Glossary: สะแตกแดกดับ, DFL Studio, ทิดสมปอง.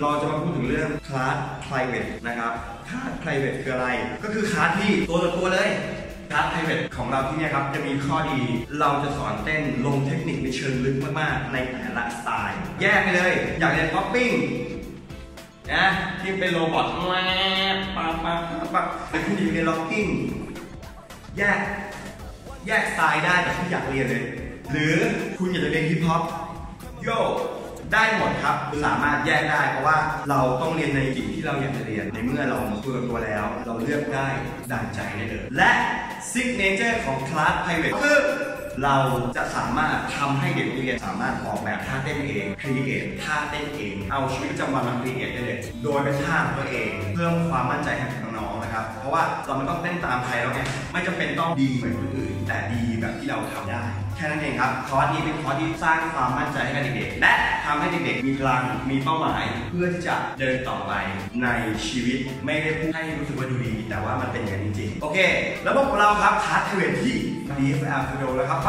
เราจะมาพูดถึงเรื่องคลาส private นะครับคลาส private คืออะไรก็คือคลาสที่ตัวต่อตัวเลยคลาส private ของเราที่นี่ครับจะมีข้อดีเราจะสอนเต้นลงเทคนิคในเชิงลึกมากๆในแต่ละสไตล์แยกไปเลยอยากเรียนป๊อปปิ้งนะที่เป็นโรบอทปั๊บเป็นผู้ดีในล็อกกิ้งแยกสไตล์ได้แต่ที่อยากเรียนเลยหรือคุณอยากจะเรียนฮิปฮอปโย่ได้หมดครับสามารถแยกได้เพราะว่าเราต้องเรียนในสิ่งที่เราอยากจะเรียนในเมื่อเราคุยกับตัวแล้วเราเลือกได้ดั่งใจได้เลยและซิกเนเจอร์ของคลาส private คือเราจะสามารถทำให้เด็กนักเรียนสามารถออกแบบท่าเต้นเองครีเอทท่าเต้นเองเอาชีวิตประจำวันมาครีเอทได้เลยโดยเป็นท่าของตัวเองเพิ่มความมั่นใจให้กับน้องๆนะครับเพราะว่าเราไม่ต้องเต้นตามใครแล้วไงไม่จำเป็นต้องดีเหมือนคนอื่นแต่ดีแบบที่เราทำได้แค่นั้นเองครับคอร์สนี้เป็นคอร์สที่สร้างความมั่นใจให้กับเด็กๆและทำให้เด็กๆมีพลังมีเป้าหมายเพื่อที่จะเดินต่อไปในชีวิตไม่ได้พูดให้รู้สึกว่าดูดีแต่ว่ามันเป็นอย่างจริงๆโอเคแล้วพวกเราครับคลาส privateที่DFL Studio แล้วครับไป